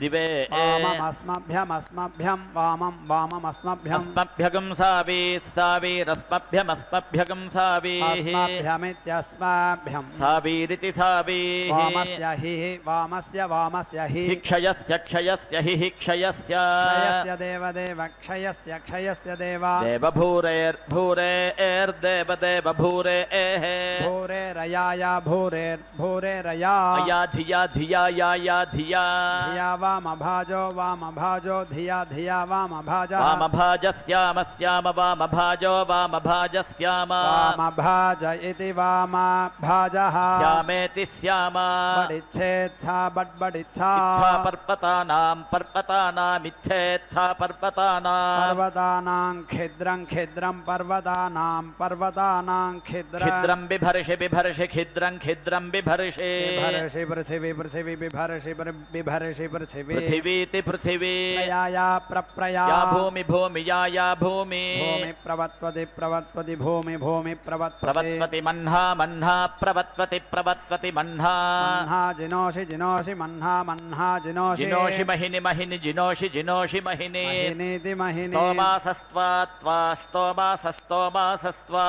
दिवे वामं अस्मभ्यं अस्मभ्यं वामं वामं अस्मभ्यं अस्मभ्यगं सावी सावी रस्मभ्यं अस्मभ्यगं सावी अस्मभ्यमित्यस्मभ्यं सावीरिति सावी वामस्य हि वामस्य वामस्य हि क्षयस्य क्षयस्य हि क्षयस्य क्षयस्य देवदेव क्षयस्य क्षयस्य देवा देवभूरेर् भूरेर् देवदेव भूरेः भूरे रयाया भूरेर् भूरेरया या धिया धिया या या धिया धिया वामभाजो वामभाजो धिया धिया वामभाजः वामभाजस्यामस्याम वामभाजो वामभाजस्याम वामभाज इति वामभाजः श्यामेति श्याम बडिच्छेच्छा बड्बडिच्छा इच्छा पर्वतानां पर्वतानामिच्छेच्छा पर्वतानां पर्वतानां खिद्रं खिद्रं पर्वतानां पर्वतानां खिद्रं खिद्रं बिभर्षि बिभर्षि खिद्रं खिद्रं बिभर्षि बिभर्षि पृथ्वी पृथ्वी बिभर्षि बिभर्षि पृथ्वी पृथ्वीति पृथ्वी प्रया या प्रप्रया भूमि भूमि या या भूमि भूमि प्रवत्वति प्रवत्वति भूमि भूमि प्रवत् प्रवत्वति मन्हा मन्हा प्रवत्वति प्रवत्वति मन्हा मन्हा जिनोषि जिनोषि मन्हा मन्हा जिनोषि जिनोषि महिनि महिनि जिनोषि जिनोषि महिनि महिनीति महिनि स्तोमासस्त्वा त्वा स्तोमासस्तोमासस्त्वा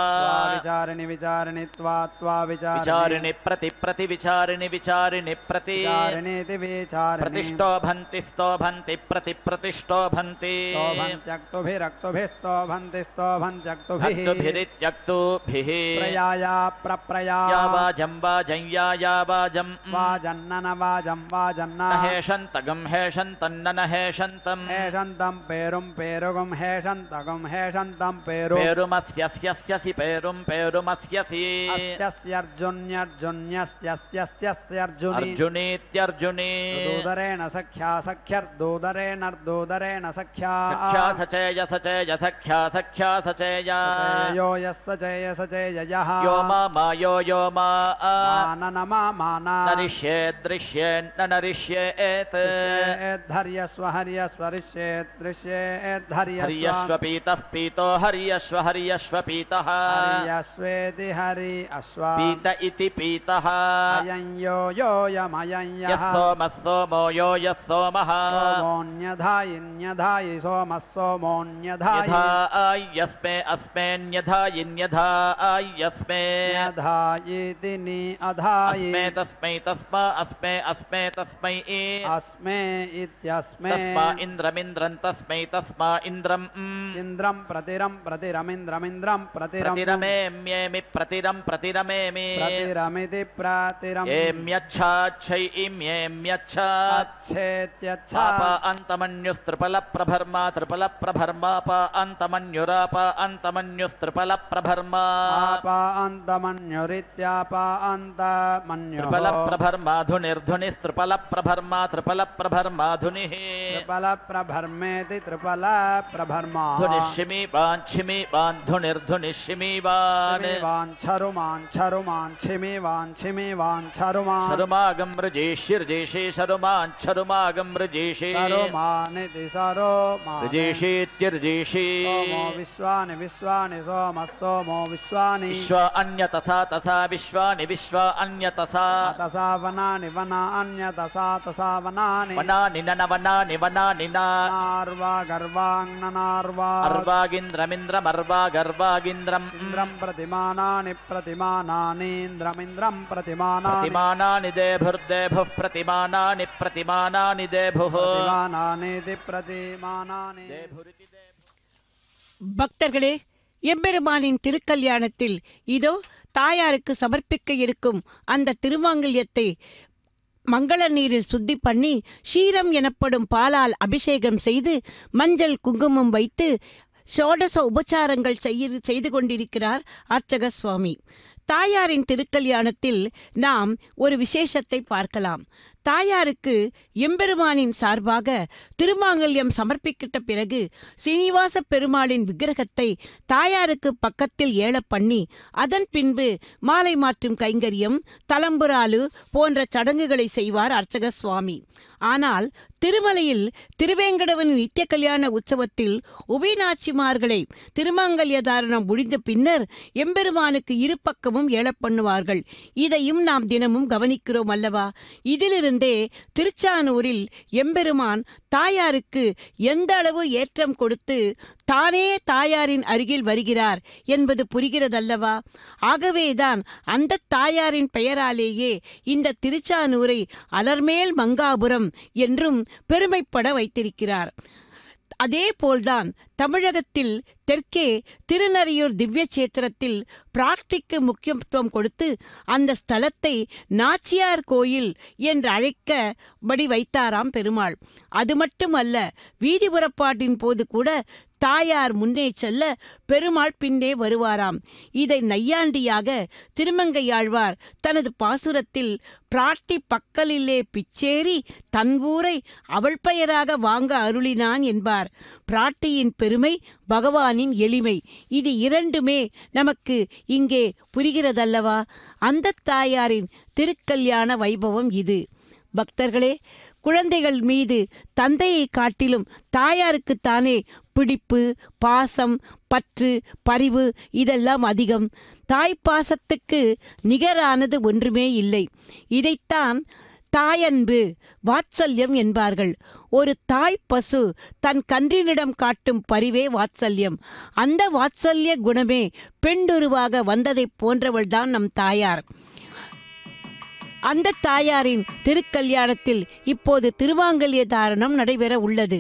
विचारिणि विचारिणि त्वा त्वा विचारिणि प्रति प्रति विचारिणि विचारिणि प्रति विचारिणेति विचारिणि प्रतिष्ठो भंति स्तो भंति प्रति प्रतिष्ठो भंति भक्तुभिरक्तुभिस्तो भंति स्तो भंत्यक्तुभिः भक्तुभिरित्यक्तुभिः प्रयाया प्रप्रया या वा जम्बा जंया या वा जम् वा जन्नन वा जम् वा जन्ना हेशन्तगम् हेशन्तन्नन हेशन्तम् हेशन्तम् पेरुम् पेरुगम् हेशन्तगम् हेशन्तम् पेरुम् पेरुमस्यस्यस्यसि पेरुम् पेरुमस्यसि अस्यस्यर्जुन्यर्जुन्यस्य अर्जुनीत्यर्जुनी दूदरेण सख्या सख्यर्दूदरेण दूदरेण सख्या सख्या सचेय सचेय सख्या सख्या सचेय यो यस्सचेय सचेयः यो मा यो यो मा ननमा माना नरिष्ये दृश्येन्न नरिष्येत् हर्यस्व हर्यस्व ऋष्येत् दृश्येत् हर्यस्व पीतः पीतो हर्यस्व हर्यस्व पीतः हर्यस्वेति हरि अश्व पीत इति पीतः यो यो यमयं सोमः सोमो यो यः सोमः सोमोऽन्यधायिन्यधायि सोमः सोमोऽन्यधायि यस्मे अस्मेऽन्यधायिन्यधायस्मे धायिति नि अधायि तस्मै तस्मा अस्मे अस्मे तस्मै अस्मे इत्यस्मे तस्मा इन्द्रमिन्द्रं तस्मै तस्मा इन्द्रम् इन्द्रं प्रतिरं प्रतिरमिन्द्रमिन्द्रं प्रतिरमेम्येमि प्रतिरं प्रतिरमेमि प्रतिरमिति प्रतिरम् एम्यच्छाच्छै प्रभर्मा त्रिपल प्रभर्मा अंतमुराप अंतमुस्त्रिपल प्रभर्मा अंतमुरीपल प्रभर्माधुनिर्धुनि त्रिपल प्रभर्मा त्रिपल प्रभर्माधुनि त्रिपल प्रभर्मेति त्रिपल प्रभर्मा धुनिशिमी वाञ्छिमी वान्धुनिर्धुनिशिमी वान् वाञ्छरुमान् छरुमान् छिमी वाञ्छिमी वाञ्छरुमान् शरुमागं रजेशिर्जेशे शरुमान् छरुमागं रजेशे शरुमानिति शरुमान् रजेशेत्यर्जेशे सोमो विश्वानि विश्वानि सोमः सोमो विश्वानि विश्वा अन्यतसा तसा विश्वानि विश्वा अन्यतसा तसा वनानि वना अन्यतसा तसा वनानि वनानि नन वनानि वनानि न नार्वा गर्वाङ्गनार्वा अर्वागिन्द्रमिन्द्रम् अर्वा गर्वागिन्द्रम् इन्द्रं प्रतिमानानि प्रतिमानानि इन्द्रमिन्द्रं प्रतिमानानि प्रतिमानानि देवभुर्देभुः प्रतिमानानि प्रतिमानानि देवभुः प्रतिमानानि दिप्रतिमानानि देवभुरिति देव। भक्तர்களே, எம்பெருமானின் திருக்கல்யாணத்தில் இதோ தாயாருக்கு சமர்ப்பிக்க இருக்கும் அந்த திருமாங்கல்யத்தை मंगल नीरिल सुद्धी पन्नी शीरम एनप्पडुम पालाल अभिषेकम सेय्दु मंजल कुंगुमम वैत्तु षोडश उपचारंगल सेय्दु कोंडिरिक्किरार अर्चक स्वामी। तायारिन तिरुकल्याणत्तिल नाम ओरु विशेषत्तै पार्कलाम। தாயாருக்கு எம்பெருமானின் சார்பாக திருமாங்கல்யம் சமர்ப்பிக்கிட்ட பிறகு சீனிவாச பெருமாளின் விக்கிரகத்தை தாயாருக்கு பக்கத்தில் ஏல பண்ணி அதன் பின்பு மாலை மாற்றும் கைங்கரியம் தலம்புராலு போன்ற சடங்குகளை செய்வார் அர்ச்சக சுவாமி. ஆனால் திருமலையில் திருவேங்கடவன் நித்திய கல்யாண உற்சவத்தில் உபயநாச்சிமார்களை திருமாங்கல்ய தாரணம் முடிந்த பின்னர் எம்பெருமானுக்கு இரு பக்கமும் ஏல பண்ணுவார்கள். இதையும் நாம் தினமும் கவனிக்கிறோம் அல்லவா? இதிலிருந்து திருச்சானூரில் எம்பெருமான் தாயாருக்கு எந்த அளவு ஏற்றம் கொடுத்து தானே தாயாரின் அருகில் வருகிறார் என்பது புரிகிறதல்லவா? ஆகவேதான் அந்த தாயாரின் பெயராலேயே இந்த திருச்சானூரை அலர்மேல் மங்காபுரம் என்றும் பெருமைப்பட வைத்திருக்கிறார். அதேபோல்தான் தமிழகத்தில் தெற்கே திருநறையூர் திவ்ய சேத்திரத்தில் பிரார்த்திக்கு முக்கியத்துவம் கொடுத்து அந்த ஸ்தலத்தை நாச்சியார் கோயில் என்று அழைக்கபடி வைத்தாராம் பெருமாள். அது மட்டுமல்ல, வீதி புறப்பாட்டின் போது கூட தாயார் முன்னே செல்ல பெருமாள் பின்னே வருவாராம். இதை நையாண்டியாக திருமங்கையாழ்வார் தனது பாசுரத்தில் பிராட்டி பக்கலிலே பிச்சேரி தன்வூரை அவள் பெயராக வாங்க அருளினான் என்பார். பிராட்டியின் பெருமை, பகவானின் எளிமை, இது இரண்டுமே நமக்கு இங்கே புரிகிறதல்லவா? அந்த தாயாரின் திருக்கல்யாண வைபவம் இது. பக்தர்களே, குழந்தைகள் மீது தந்தையை காட்டிலும் தாயாருக்குத்தானே பிடிப்பு, பாசம், பற்று, பரிவு இதெல்லாம் அதிகம். தாய்ப்பாசத்துக்கு நிகரானது ஒன்றுமே இல்லை. இதைத்தான் தாயன்பு, வாத்சல்யம் என்பார்கள். ஒரு தாய் பசு தன் கன்றினிடம் காட்டும் பரிவே வாத்சல்யம். அந்த வாத்சல்ய குணமே பெண்டுருவாக வந்ததை போன்றவள்தான் நம் தாயார். அந்த தாயாரின் திருக்கல்யாணத்தில் இப்போது திருமாங்கல்ய தாரணம் நடைபெற உள்ளது.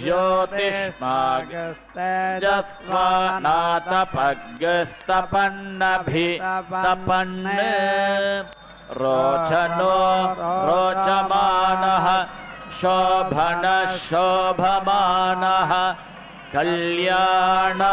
ज्योतिष्मागस्तेजस्वानातपगस्तपन्नभितपन्ने रोचनो रोचमानः शोभनः शोभमानः कल्याणः.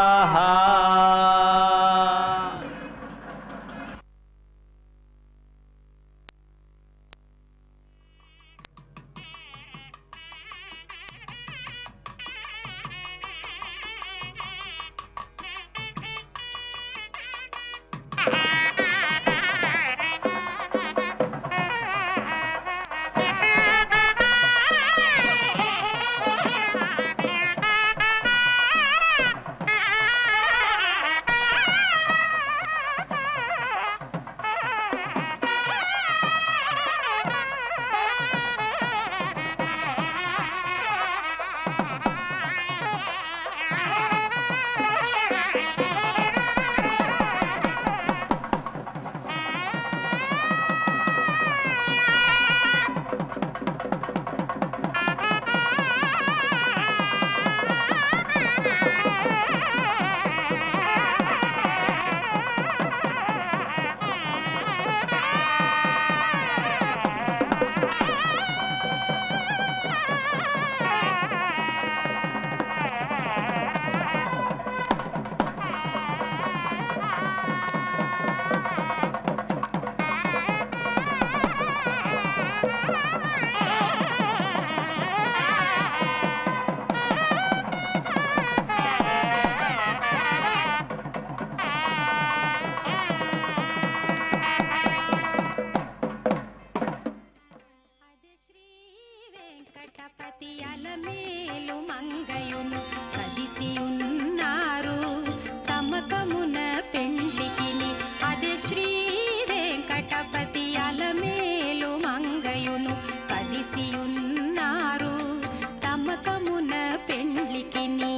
వెంకటపతి అలమేలు మంగయును కదిసియున్నారు తమకమున పెండ్లికిని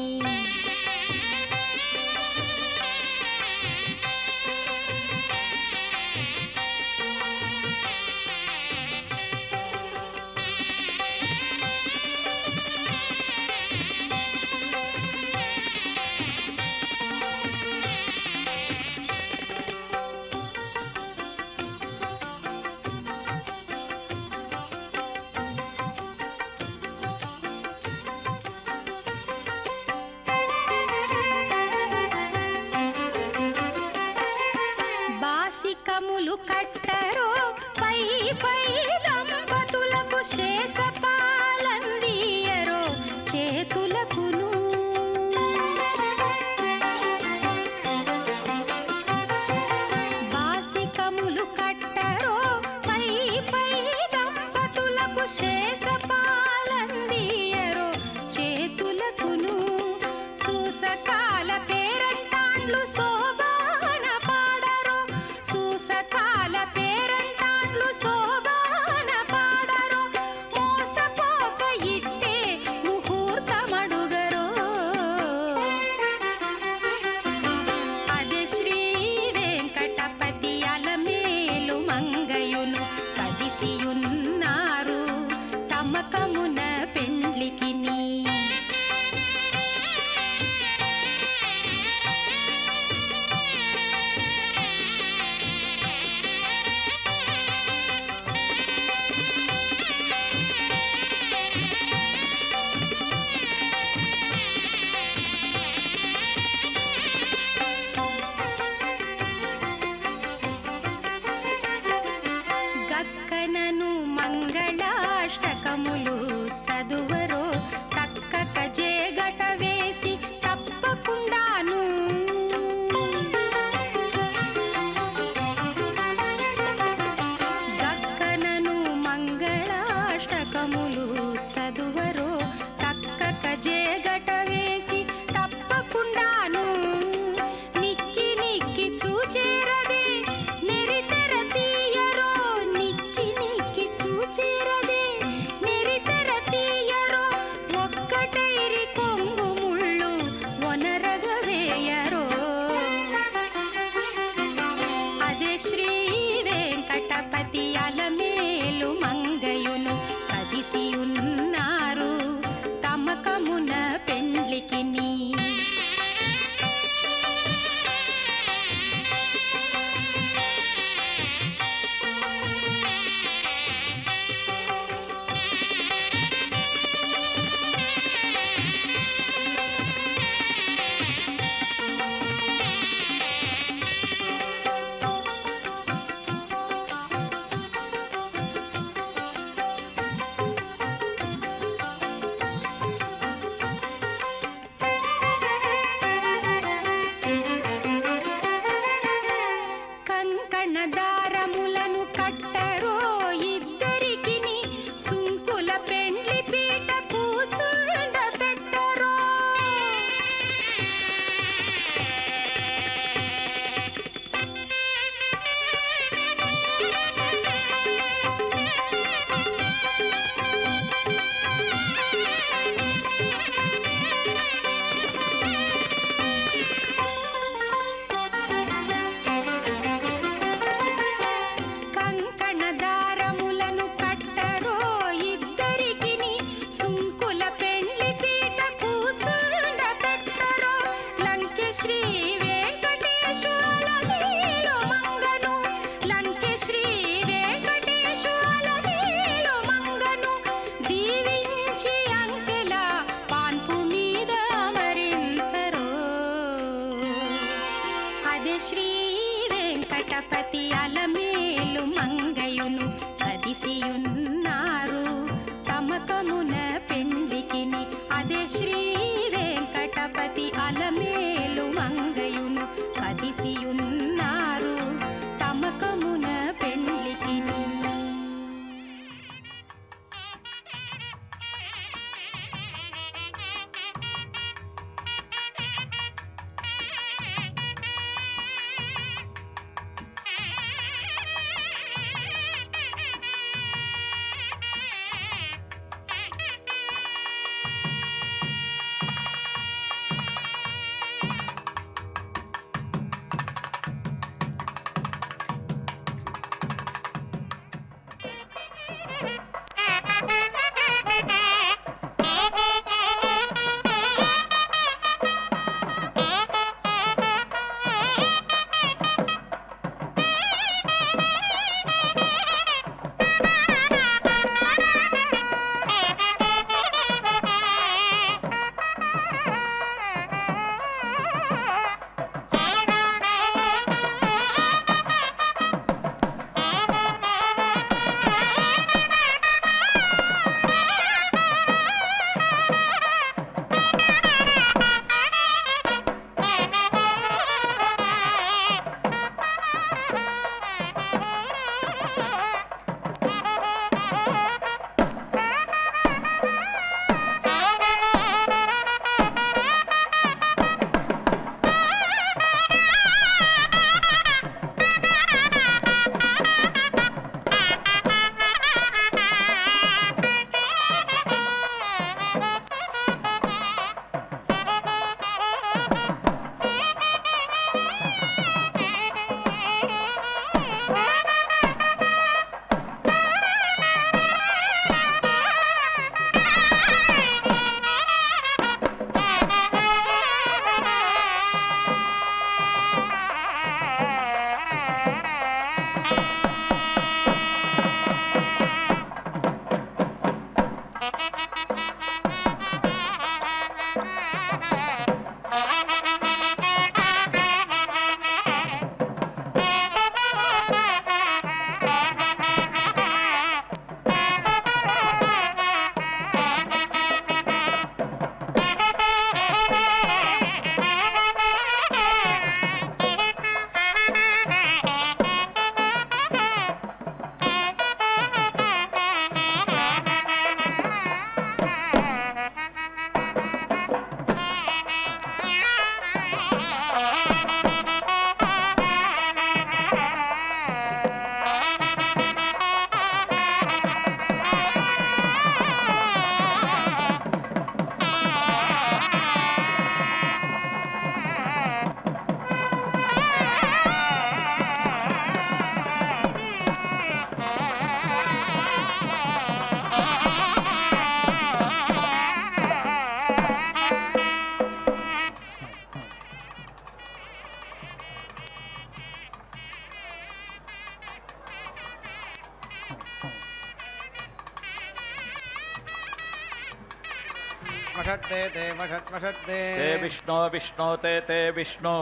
वषट्ते ते वषट् वषट्ते ते विष्णो विष्णो ते ते विष्णो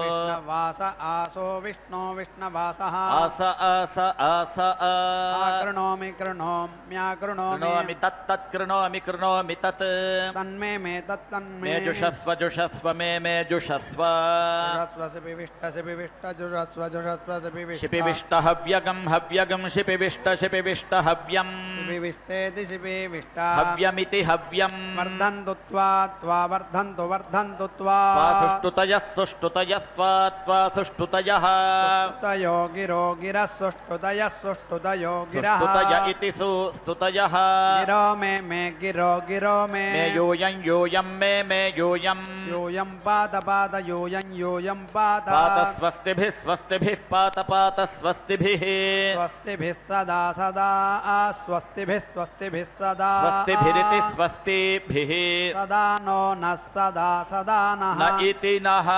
विष्णवास आसो विष्णो विष्णवासः आस आस आस आकृणोमि कृणोम्याकृणोमि तत् तत् कृणोमि कृणोमि तत् तन्मे मे तत् तन्मे मे जुषस्व जुषस्व मे मे जुषस्व शिपिविष्ट जुषस्व जुषस्व शिपिविष्ट हव्यगं हव्यगं शिपिविष्ट शिपिविष्ट हव्यं शिपिविष्टेति शिपिविष्टा हव्यमिति हव्यं वर्धन्तु त्वा त्वा वर्धन्तु वर्धन्तु त्वा सुष्टुतयः सुष्टुतयः त्वा त्वा सुष्टुतयः सुष्टुतयो गिरो गिरः सुष्टुतयः सुष्टुतयो गिरः सुष्टुतय इति सुष्टुतयः गिरो मे मे गिरो गिरो मे मे योयं योयं मे मे योयं योयं पात पात योयं योयं पात पात स्वस्तिभिः स्वस्तिभिः पात पात स्वस्तिभिः स्वस्तिभिः सदा सदा स्वस्तिभिः स्वस्तिभिः सदा स्वस्तिभिरिति स्वस्ति सदा नो न सदा सदा नः इति नः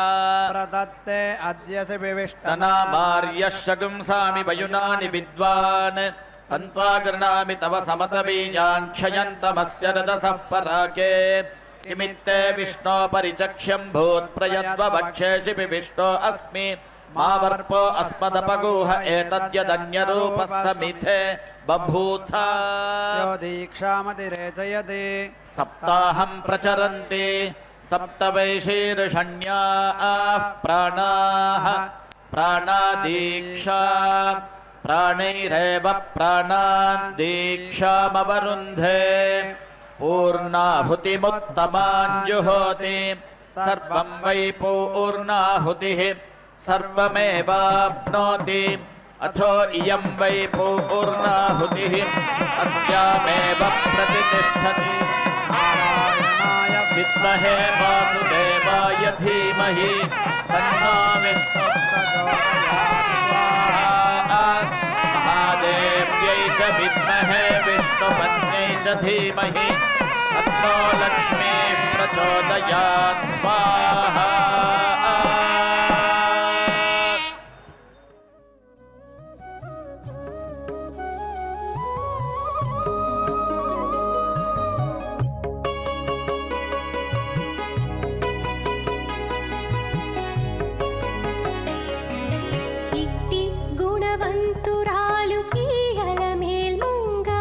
प्रदत्ते अद्य शिपिविष्टना मार्यशगुंसामि वयुनानि विद्वान् तन्त्वा गृह्णामि तव समतबीजान् क्षयन्तमस्य रदसः पराके किमित्ते विष्णो परिचक्ष्यं भूत्प्रयत्व वक्षे शिपिविष्टो अस्मि मा वर्पो अस्मदपगुह एतद्यदन्यरूपस्समिथे बभूथ यो दीक्षामतिरेचयति सप्ताहं प्रचरन्ति सप्तवैशीर्षण्याः प्राणाः प्राणादीक्षा प्राणैरेव प्राणान् दीक्षामवरुन्धे पूर्णाहुतिमुत्तमाञ्जुहोति सर्वं वै पूर्णाहुतिः सर्वमेवाप्नोति अथो इयं वै पूर्णाहुतिः अस्यामेव प्रतिष्ठति नारायणाय विद्महे वासुदेवाय धीमहि तन्नो विष्णुः महादेव्यै च विद्महे विष्णुपत्न्यै च धीमहि तन्नो लक्ष्मीः प्रचोदयात् स्वाहा। गुणवंतुरालु कीहल मेल मुंगा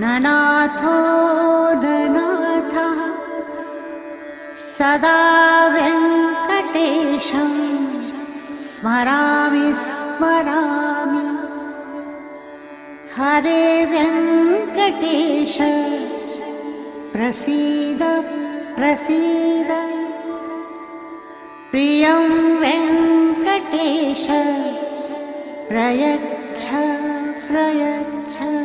ननाथो ननाथा सदा वेंकटेशं स्मरामि स्मरामि हरे वेंकटेश प्रसीद प्रसीद प्रियं वेंकटेश प्रयच्छ प्रयच्छ।